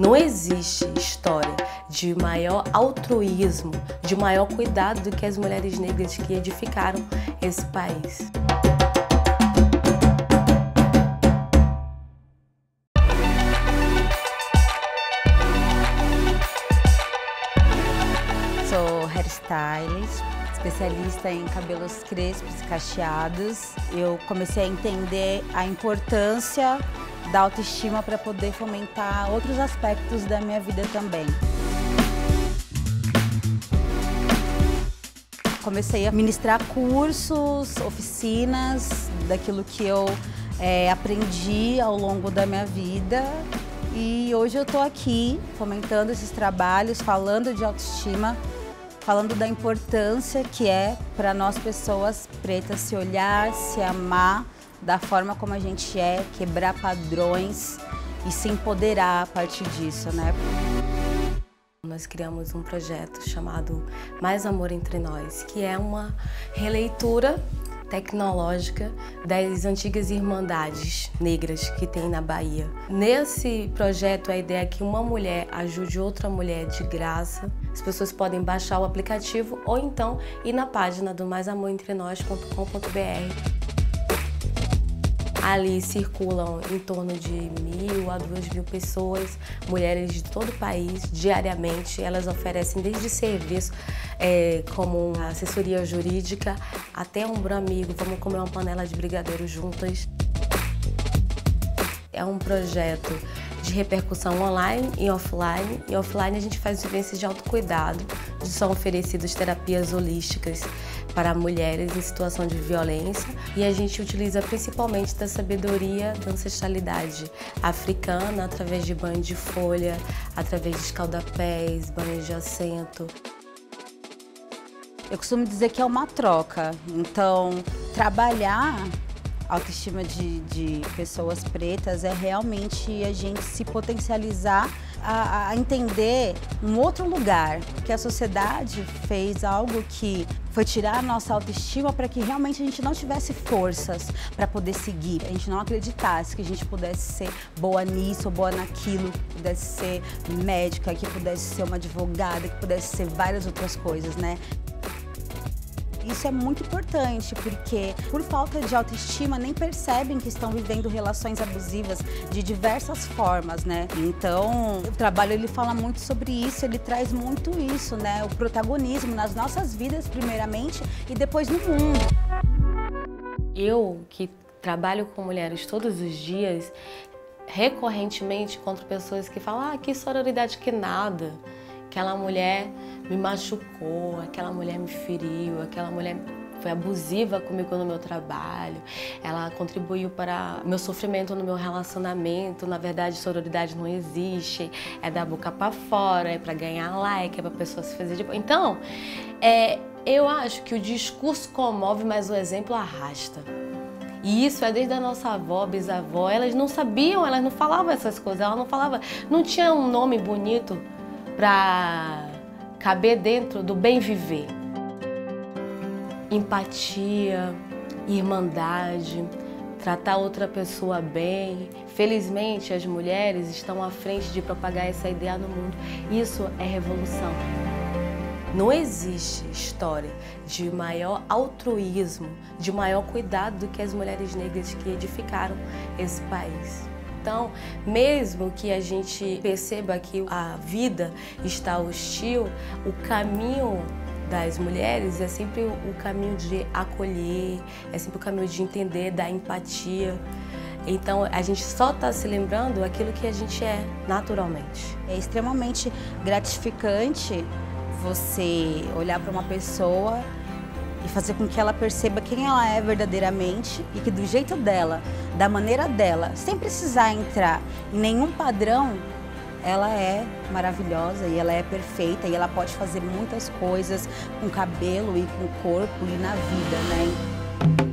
Não existe história de maior altruísmo, de maior cuidado do que as mulheres negras que edificaram esse país. Sou hairstylist, especialista em cabelos crespos e cacheados. Eu comecei a entender a importância da autoestima para poder fomentar outros aspectos da minha vida também. Comecei a ministrar cursos, oficinas, daquilo que eu aprendi ao longo da minha vida. E hoje eu estou aqui fomentando esses trabalhos, falando de autoestima, falando da importância que é para nós pessoas pretas se olhar, se amar, da forma como a gente é, quebrar padrões e se empoderar a partir disso, né? Nós criamos um projeto chamado Mais Amor Entre Nós, que é uma releitura tecnológica das antigas irmandades negras que tem na Bahia. Nesse projeto, a ideia é que uma mulher ajude outra mulher de graça. As pessoas podem baixar o aplicativo ou então ir na página do maisamorentrenos.com.br. Ali circulam em torno de 1.000 a 2.000 pessoas, mulheres de todo o país, diariamente. Elas oferecem desde serviço como assessoria jurídica até ombro amigo, vamos comer uma panela de brigadeiro juntas. É um projeto de repercussão online e offline. E offline a gente faz vivências de autocuidado, onde são oferecidas terapias holísticas para mulheres em situação de violência. E a gente utiliza principalmente da sabedoria da ancestralidade africana, através de banho de folha, através de escaldapés, banho de assento. Eu costumo dizer que é uma troca. Então, trabalhar a autoestima de pessoas pretas é realmente a gente se potencializar a entender um outro lugar, porque a sociedade fez algo que foi tirar a nossa autoestima para que realmente a gente não tivesse forças para poder seguir, a gente não acreditasse que a gente pudesse ser boa nisso ou boa naquilo, que pudesse ser médica, que pudesse ser uma advogada, que pudesse ser várias outras coisas, né? Isso é muito importante, porque por falta de autoestima nem percebem que estão vivendo relações abusivas de diversas formas, né? Então, o trabalho ele fala muito sobre isso, ele traz muito isso, né? O protagonismo nas nossas vidas primeiramente e depois no mundo. Eu que trabalho com mulheres todos os dias, recorrentemente encontro pessoas que falam: "Ah, que sororidade que nada. Aquela mulher me machucou, aquela mulher me feriu, aquela mulher foi abusiva comigo no meu trabalho, ela contribuiu para meu sofrimento no meu relacionamento, na verdade sororidade não existe, é da boca para fora, é para ganhar like, é para pessoa se fazer de boa." Então, eu acho que o discurso comove, mas o exemplo arrasta. E isso é desde a nossa avó, bisavó. Elas não sabiam, elas não falavam essas coisas, elas não falavam, não tinha um nome bonito para caber dentro do bem viver. Empatia, irmandade, tratar outra pessoa bem. Felizmente, as mulheres estão à frente de propagar essa ideia no mundo. Isso é revolução. Não existe história de maior altruísmo, de maior cuidado do que as mulheres negras que edificaram esse país. Então, mesmo que a gente perceba que a vida está hostil, o caminho das mulheres é sempre o caminho de acolher, é sempre o caminho de entender, da empatia. Então, a gente só está se lembrando aquilo que a gente é naturalmente. É extremamente gratificante você olhar para uma pessoa e fazer com que ela perceba quem ela é verdadeiramente e que do jeito dela, da maneira dela, sem precisar entrar em nenhum padrão, ela é maravilhosa e ela é perfeita e ela pode fazer muitas coisas com o cabelo e com o corpo e na vida, né?